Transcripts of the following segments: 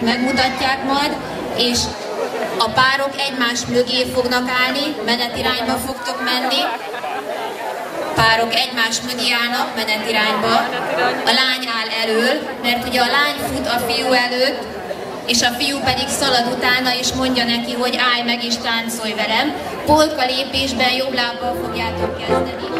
gyerekeknek megmutatják majd, és a párok egymás mögé fognak állni, menetirányba fogtok menni. Párok egymás mögé állnak menetirányba. A lány áll elől, mert ugye a lány fut a fiú előtt, és a fiú pedig szalad utána, és mondja neki, hogy állj meg és táncolj velem. Polka lépésben jobb lábbal fogjátok kezdeni.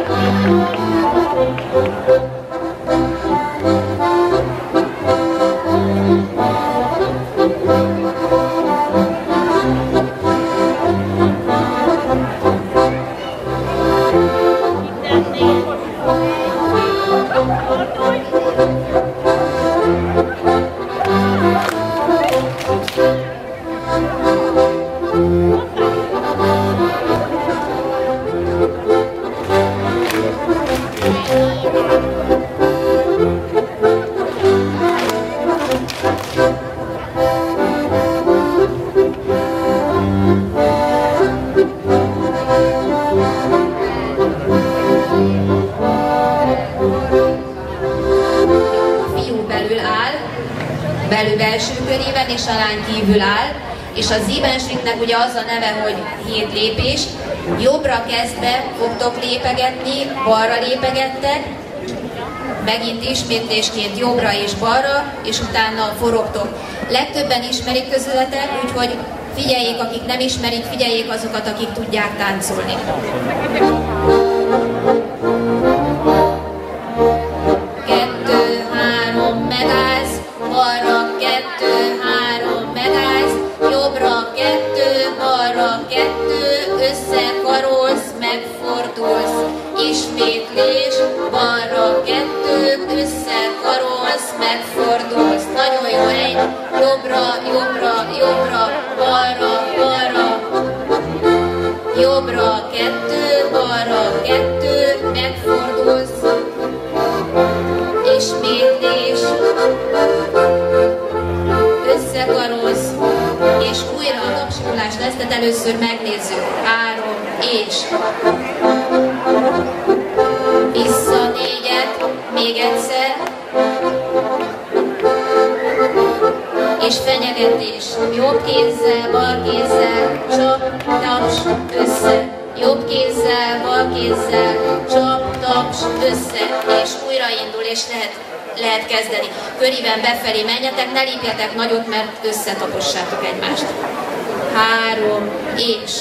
Belül belső körében, és a lány kívül áll, és az Siebenschrittnek ugye az a neve, hogy 7 lépés. Jobbra kezdve fogtok lépegetni, balra lépegettek, megint ismétlésként jobbra és balra, és utána forogtok. Legtöbben ismerik közületek, úgyhogy figyeljék, akik nem ismerik, figyeljék azokat, akik tudják táncolni. Ismétlés, balra kettő, összekarolsz, megfordulsz. Nagyon jó egy, jobbra, jobbra, jobbra, balra, balra. Jobbra kettő, balra kettő, megfordulsz. Ismétlés, összekarolsz, és újra a tapsolás lesz, tehát először megnézzük. 3 és... Vissza 4-et, még egyszer, és fenyegetés, jobb kézzel, bal kézzel, csap, taps, össze, jobb kézzel, bal kézzel, csap, taps, össze, és újraindul, és lehet kezdeni. Köriben befelé menjetek, ne lépjetek nagyot, mert összetapossátok egymást. 3 és...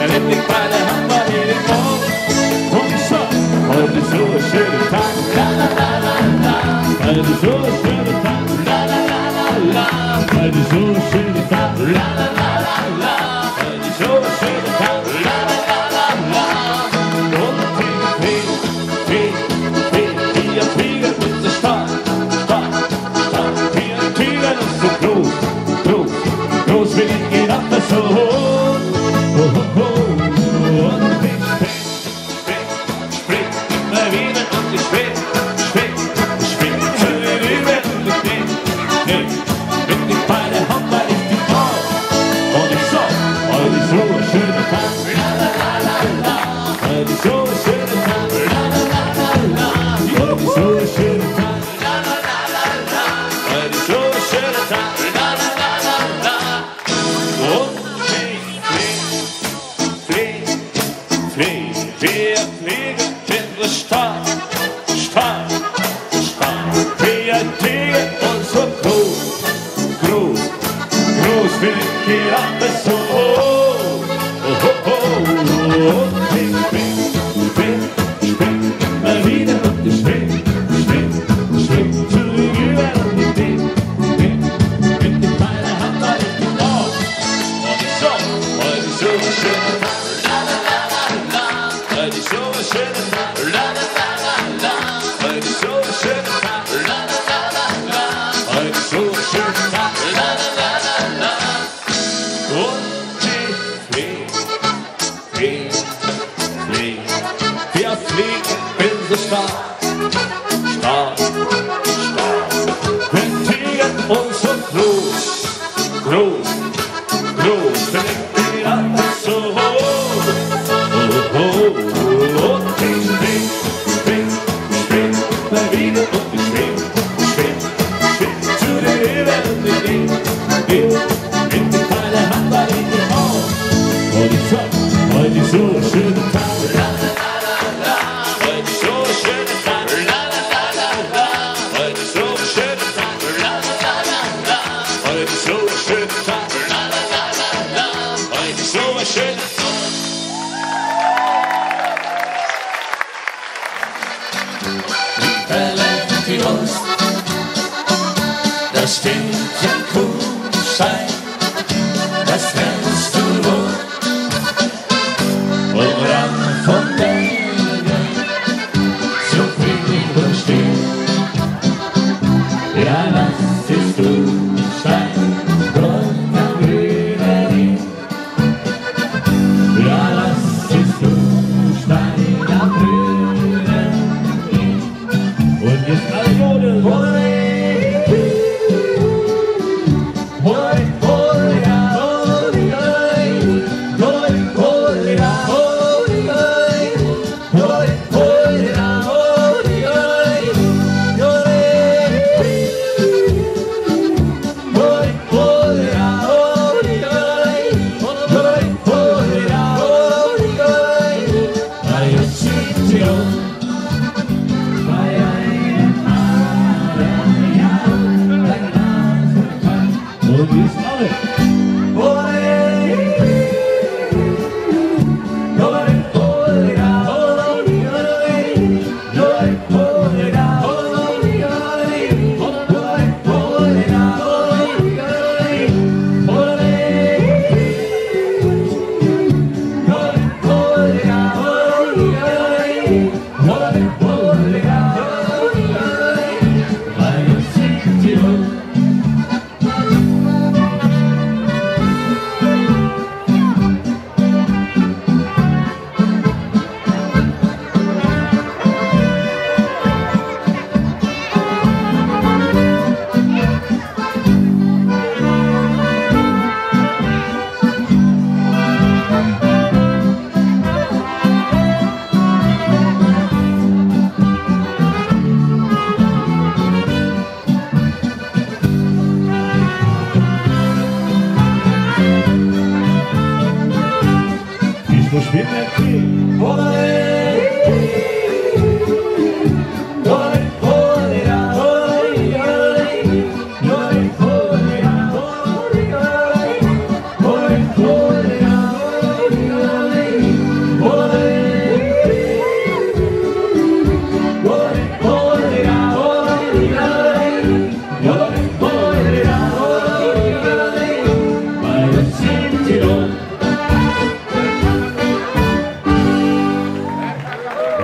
Now let me find out how far it is for. Hold me soft, hold me so, shirt and tie. La la la la la. Hold me so, shirt and tie. La la la la la. Hold me so, shirt and tie. La la la la la. Hold me so, shirt and tie. La la la la la. Don't pig, pig, pig, pig, be a pig with the star, star, star. Be a pig and also close, close, close, really get up the soul.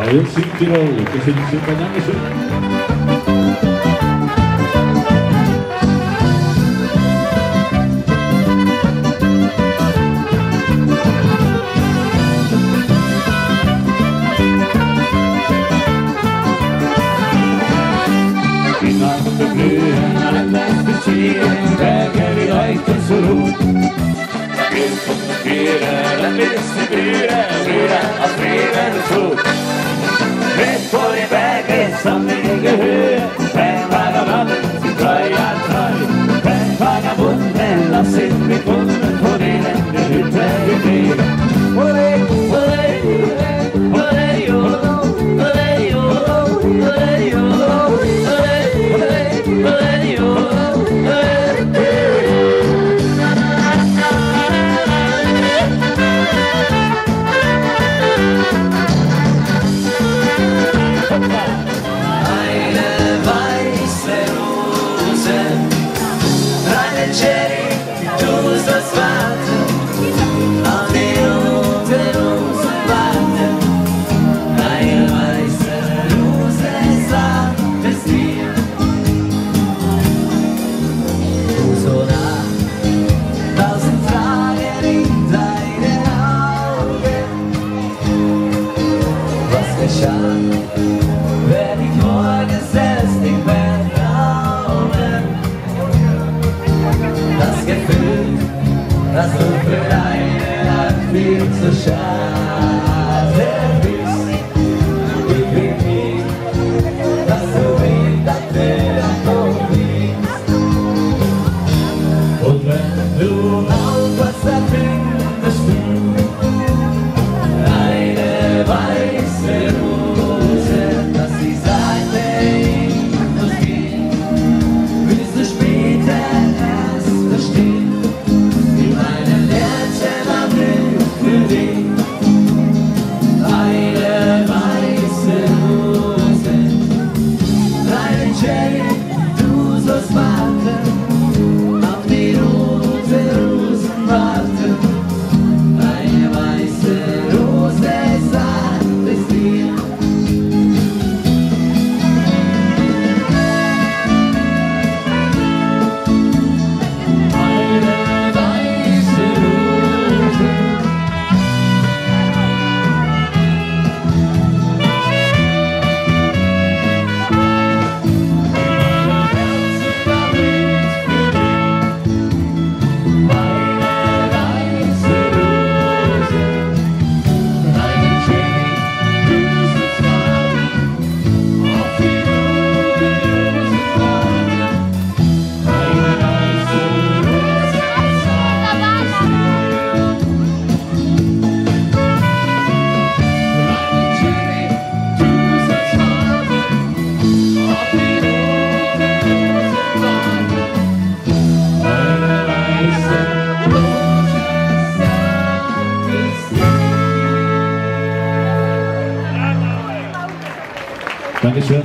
Rayon Südtirol, das sind super, Dankeschön. Dankeschön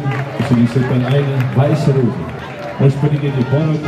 für die super eine weiße Rose. Und für die Bornholm.